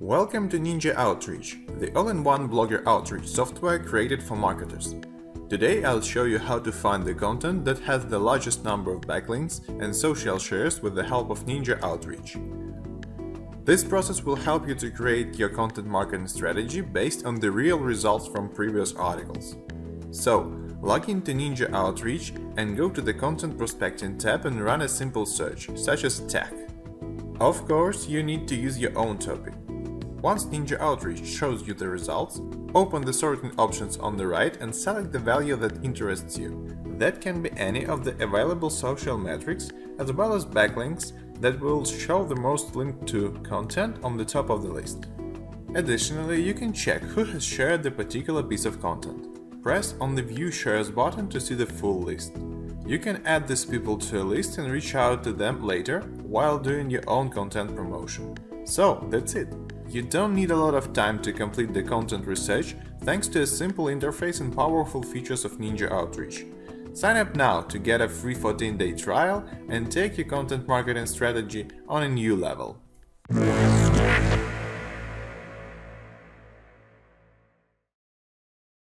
Welcome to Ninja Outreach, the all-in-one blogger outreach software created for marketers. Today I'll show you how to find the content that has the largest number of backlinks and social shares with the help of Ninja Outreach. This process will help you to create your content marketing strategy based on the real results from previous articles. So, log into Ninja Outreach and go to the Content Prospecting tab and run a simple search, such as tech. Of course, you need to use your own topic. Once Ninja Outreach shows you the results, open the sorting options on the right and select the value that interests you. That can be any of the available social metrics as well as backlinks that will show the most linked to content on the top of the list. Additionally, you can check who has shared the particular piece of content. Press on the View Shares button to see the full list. You can add these people to a list and reach out to them later while doing your own content promotion. So, that's it! You don't need a lot of time to complete the content research thanks to a simple interface and powerful features of Ninja Outreach. Sign up now to get a free 14-day trial and take your content marketing strategy on a new level.